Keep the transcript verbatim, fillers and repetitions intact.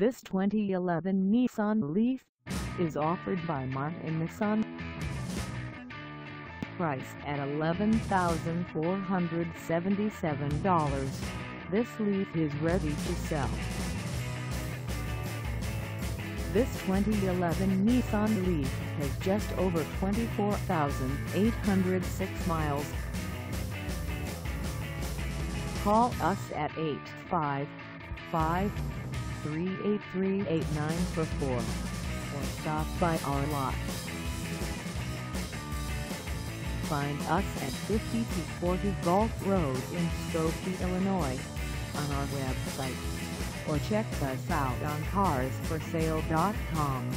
This twenty eleven Nissan LEAF is offered by Martin Nissan. Price at eleven thousand four hundred seventy-seven dollars, this LEAF is ready to sell. This twenty eleven Nissan LEAF has just over twenty-four thousand eight hundred six miles. Call us at eight five five, three eight three, eight nine four four or stop by our lot. Find us at fifty-two forty Gulf Road in Skokie, Illinois on our website, or check us out on cars for sale dot com.